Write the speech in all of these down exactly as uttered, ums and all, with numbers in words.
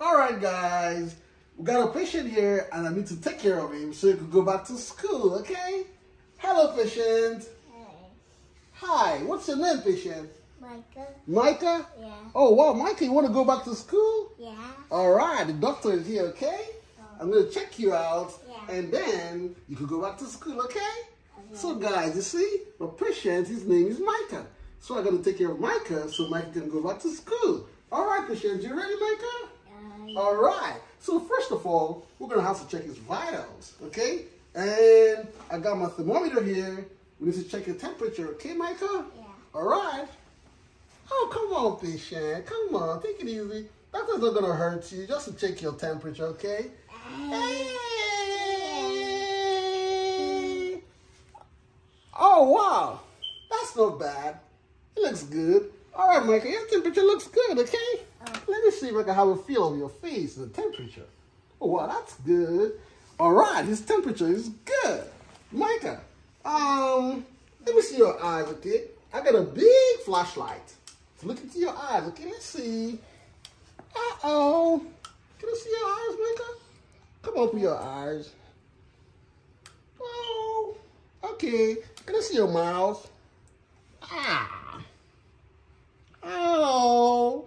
all right, guys, we got a patient here, and I need to take care of him so he could go back to school, okay? Hello, patient. Hi. Hi. What's your name, patient? Micah. Micah? Yeah. Oh, wow, Micah, you want to go back to school? Yeah. All right, the doctor is here, okay? Oh. I'm going to check you out, yeah. And then you can go back to school, okay? Okay. So, guys, you see, my patient, his name is Micah. So, I'm going to take care of Micah so Micah can go back to school. All right, patient, you ready, Micah? Uh, yeah. All right. So, first of all, we're going to have to check his vitals, okay? And I got my thermometer here. We need to check your temperature, okay, Micah? Yeah. All right. Oh, come on, patient. Come on. Take it easy. Doctor's not going to hurt you. Just to check your temperature, okay? Hey. Oh, wow. That's not bad. It looks good. All right, Micah, your temperature looks good, okay? Let me see if I can have a feel of your face, the temperature. Oh, wow, that's good. All right, his temperature is good. Micah, um, let me see your eyes, okay? I got a big flashlight. Look into your eyes, okay? Let's see. Uh-oh. Can I see your eyes, Micah? Come open your eyes. Oh. Okay. Can I see your mouth? Ah. Oh.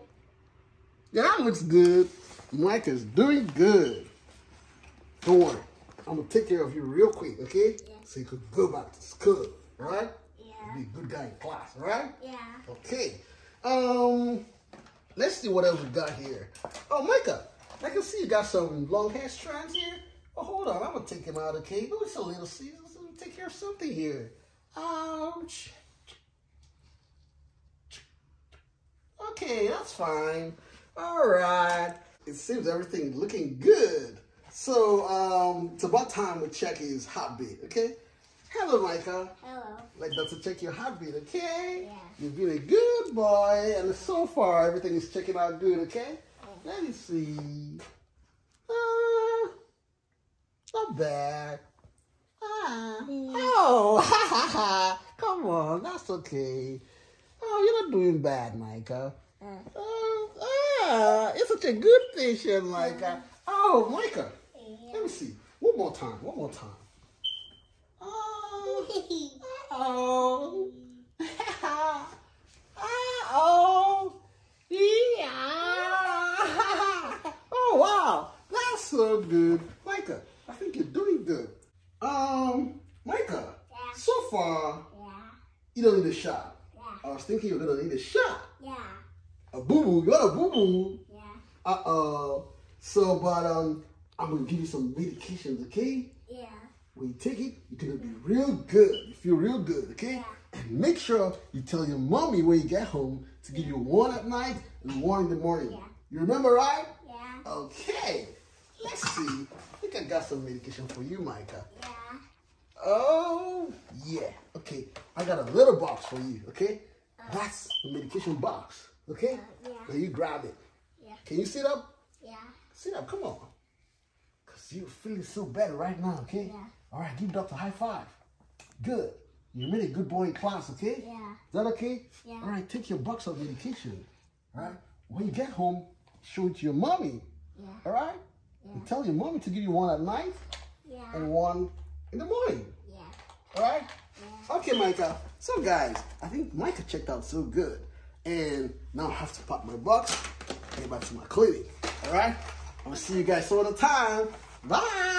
Yeah, that looks good. Micah's doing good. Don't worry. I'm going to take care of you real quick, okay? Yeah. So you could go back to school, all right? Yeah. Be a good guy in class, all right? Yeah. Okay. Um... Let's see what else we got here. Oh, Micah, I can see you got some long hair strands here. Oh, hold on, I'm gonna take him out, okay? But it's a little season, so we'll take care of something here. Ouch. Okay, that's fine. All right. It seems everything looking good. So, um, it's about time we check his heartbeat, okay? Hello, Micah. Hello. Like that to check your heartbeat, okay? Yeah. You've been a good boy, and so far everything is checking out good, okay? Yeah. Let me see. Uh, not bad. Ah. Yeah. Oh, ha ha ha. Come on, that's okay. Oh, you're not doing bad, Micah. Yeah. Uh, ah, you're such a good patient, Micah. Yeah. Oh, Micah. Yeah. Let me see. One more time, one more time. Oh, oh, yeah! Oh, wow, that's so good, Micah. I think you're doing good. Um, Micah, yeah. So far, yeah. You don't need a shot. Yeah. I was thinking you're gonna need a shot. Yeah. A boo boo, you got a boo boo. Yeah. Uh oh. So, but um, I'm gonna give you some medications, okay? Yeah. When you take it, you're going to be real good. You feel real good, okay? Yeah. And make sure you tell your mommy when you get home to give you one at night and one in the morning. Yeah. You remember, right? Yeah. Okay. Let's see. I think I got some medication for you, Micah. Yeah. Oh, yeah. Okay. I got a little box for you, okay? Uh, That's the medication box, okay? Uh, yeah. So you grab it. Yeah. Can you sit up? Yeah. Sit up. Come on. Because you're feeling so bad right now, okay? Yeah. All right, give Doctor a high five. Good. You're really a good boy in class, okay? Yeah. Is that okay? Yeah. All right, take your box of medication. All right? When you get home, show it to your mommy. Yeah. All right? Yeah. And tell your mommy to give you one at night. Yeah. And one in the morning. Yeah. All right? Yeah. Okay, Micah. So, guys, I think Micah checked out so good. And now I have to pack my box and get back to my clinic. All right? I'm going to see you guys all the time. Bye.